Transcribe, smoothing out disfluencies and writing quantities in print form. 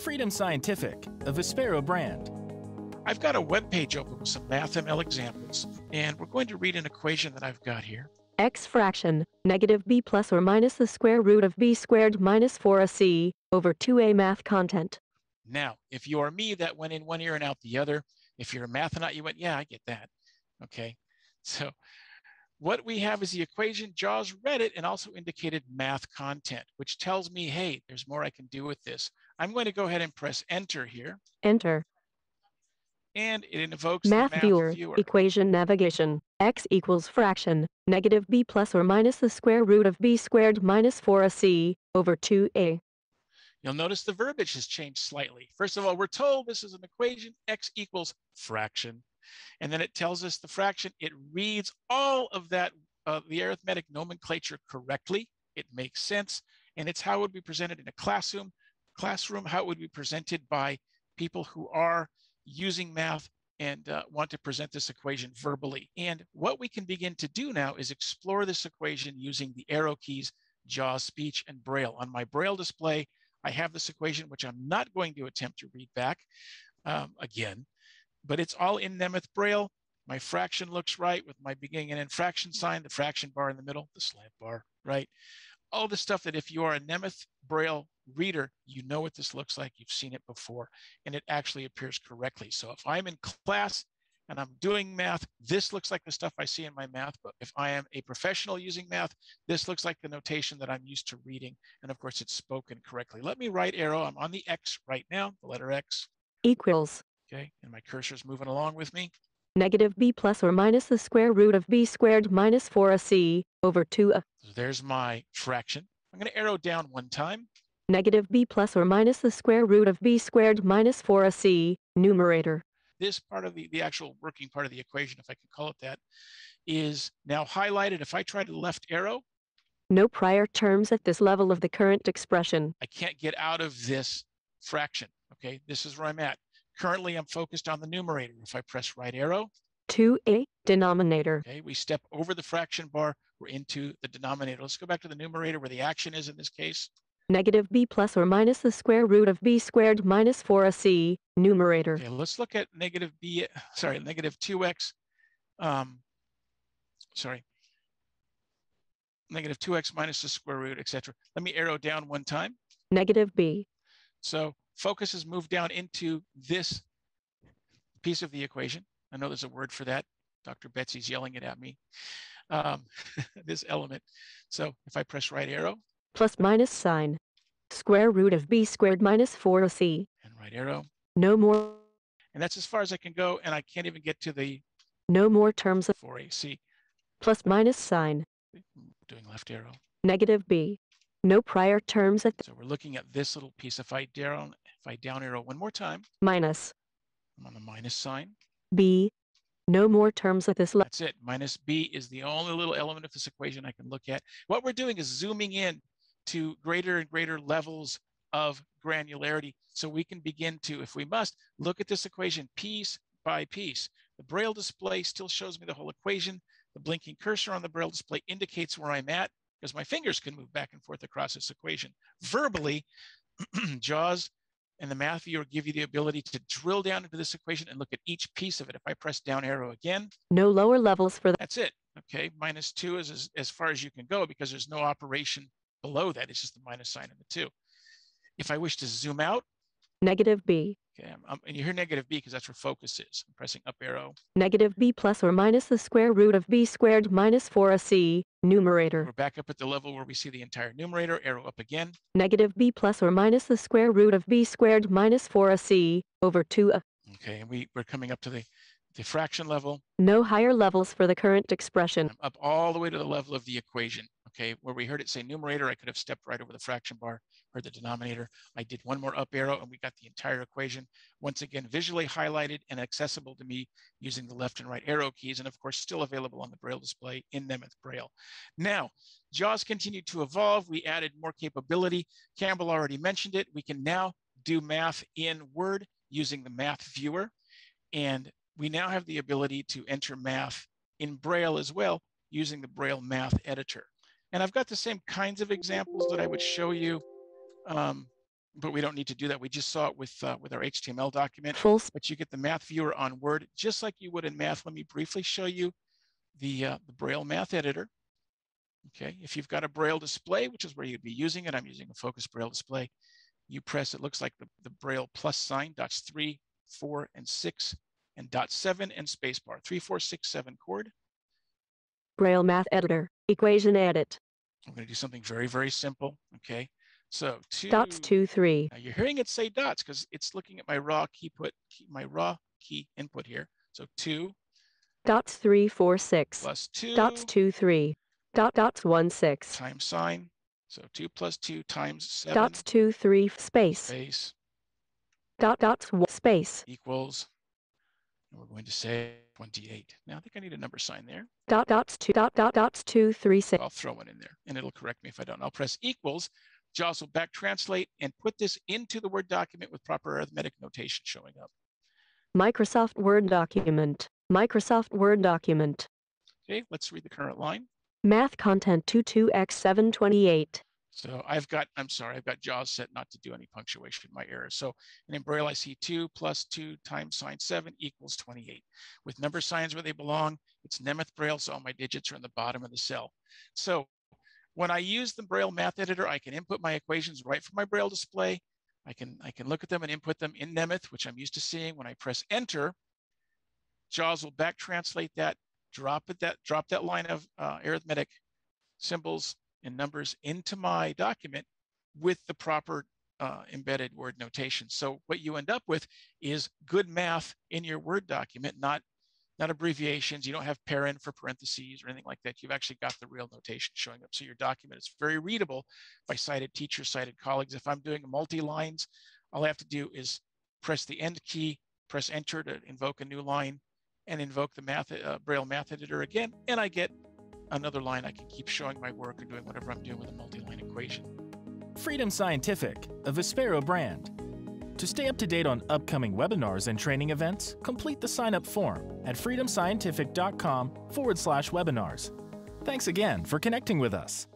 Freedom Scientific, a Vispero brand. I've got a web page open with some MathML examples, and we're going to read an equation that I've got here. X fraction, negative b plus or minus the square root of b squared minus 4ac over 2a math content. Now, if you are me, that went in one ear and out the other. If you're a math nut, you went, yeah, I get that. Okay, so what we have is the equation. JAWS read it and also indicated math content, which tells me, hey, there's more I can do with this. I'm going to go ahead and press enter here. Enter. And it invokes math viewer. Equation navigation. X equals fraction, negative b plus or minus the square root of b squared minus 4ac over 2a. You'll notice the verbiage has changed slightly. First of all, we're told this is an equation, x equals fraction. And then it tells us the fraction. It reads all of that, the arithmetic nomenclature correctly. It makes sense. And it's how it would be presented in a classroom, how it would be presented by people who are using math and want to present this equation verbally. And what we can begin to do now is explore this equation using the arrow keys, JAWS, Speech, and Braille. On my Braille display, I have this equation, which I'm not going to attempt to read back again, but it's all in Nemeth Braille. My fraction looks right with my beginning and end fraction sign, the fraction bar in the middle, the slant bar, right? All the stuff that if you are a Nemeth Braille reader, you know what this looks like. You've seen it before, and it actually appears correctly. So if I'm in class and I'm doing math, this looks like the stuff I see in my math book. If I am a professional using math, this looks like the notation that I'm used to reading. And of course, it's spoken correctly. Let me right arrow. I'm on the X right now, the letter X. Equals. Okay, and my cursor's moving along with me. Negative b plus or minus the square root of b squared minus 4ac over 2a. So there's my fraction. I'm going to arrow down one time. Negative b plus or minus the square root of b squared minus 4ac, numerator. This part of the actual working part of the equation, if I can call it that, is now highlighted. If I try to left arrow. No prior terms at this level of the current expression. I can't get out of this fraction. Okay, this is where I'm at. Currently, I'm focused on the numerator. If I press right arrow. 2a, denominator. Okay, we step over the fraction bar. We're into the denominator. Let's go back to the numerator where the action is in this case. Negative b plus or minus the square root of b squared minus 4ac, numerator. Okay, let's look at negative 2x minus the square root, etc. Let me arrow down one time. Negative b. So focus has moved down into this piece of the equation. I know there's a word for that. Dr. Betsy's yelling it at me. This element. So if I press right arrow. Plus minus sign, square root of b squared minus 4ac. And right arrow. No more. And that's as far as I can go, and I can't even get to the. No more terms of 4ac. Plus minus sign. Doing left arrow. Negative b. No prior terms at. So we're looking at this little piece. If I down arrow one more time. Minus. I'm on the minus sign. b. No more terms at this level. That's it. Minus b is the only little element of this equation I can look at. What we're doing is zooming in to greater and greater levels of granularity. So we can begin to, if we must, look at this equation piece by piece. The Braille display still shows me the whole equation. The blinking cursor on the Braille display indicates where I'm at because my fingers can move back and forth across this equation. Verbally, JAWS and the math viewer give you the ability to drill down into this equation and look at each piece of it. If I press down arrow again. No lower levels for that. That's it. Okay, minus 2 is as far as you can go because there's no operation below that. It's just the minus sign and the 2. If I wish to zoom out. Negative b. Okay, and you hear negative b because that's where focus is. I'm pressing up arrow. Negative b plus or minus the square root of b squared minus 4ac, numerator. We're back up at the level where we see the entire numerator. Arrow up again. Negative b plus or minus the square root of b squared minus 4ac over 2a. Okay, and we're coming up to the fraction level. No higher levels for the current expression. I'm up all the way to the level of the equation. Okay, where we heard it say numerator, I could have stepped right over the fraction bar or the denominator. I did one more up arrow and we got the entire equation. Once again, visually highlighted and accessible to me using the left and right arrow keys. And of course, still available on the Braille display in Nemeth Braille. Now, JAWS continued to evolve. We added more capability. Campbell already mentioned it. We can now do math in Word using the math viewer. And we now have the ability to enter math in Braille as well using the Braille Math Editor. And I've got the same kinds of examples that I would show you but we don't need to do that. We just saw it with our HTML document, but you get the math viewer on Word, just like you would in math. Let me briefly show you the Braille Math Editor. Okay, if you've got a Braille display, which is where you'd be using it, I'm using a Focus Braille display. You press, it looks like the Braille plus sign, dots 3, 4, and 6, and dot 7 and spacebar, 3, 4, 6, 7 chord. Braille Math Editor, equation edit. I'm going to do something very, very simple. Okay, so dots 2, 3. Now you're hearing it say dots because it's looking at my raw key put, my raw key input here. So 2 dots 3, 4, 6 plus 2 dots 2, 3 dots 1, 6 times sign. So 2 plus 2 times 7 dots 2, 3 space dots 1 space equals. We're going to say 28. Now I think I need a number sign there. Dots 2, dots 2, 3, 6. I'll throw one in there and it'll correct me if I don't. I'll press equals. JAWS will back translate and put this into the Word document with proper arithmetic notation showing up. Microsoft Word document. Microsoft Word document. Okay, let's read the current line. Math content 22x728. So I've got JAWS set not to do any punctuation, my error. So, and in Braille, I see 2 plus 2 times sign 7 equals 28. With number signs where they belong, it's Nemeth Braille, so all my digits are in the bottom of the cell. So when I use the Braille Math Editor, I can input my equations right from my Braille display. I can look at them and input them in Nemeth, which I'm used to seeing. When I press enter, JAWS will back translate that, drop that line of arithmetic symbols and numbers into my document with the proper embedded Word notation. So what you end up with is good math in your Word document, not abbreviations. You don't have paren for parentheses or anything like that. You've actually got the real notation showing up. So your document is very readable by sighted teachers, sighted colleagues. If I'm doing multi-lines, all I have to do is press the end key, press enter to invoke a new line, and invoke the Braille Math Editor again, and I get another line. I can keep showing my work or doing whatever I'm doing with a multi-line equation. Freedom Scientific, a Vispero brand. To stay up to date on upcoming webinars and training events, complete the sign-up form at freedomscientific.com/webinars. Thanks again for connecting with us.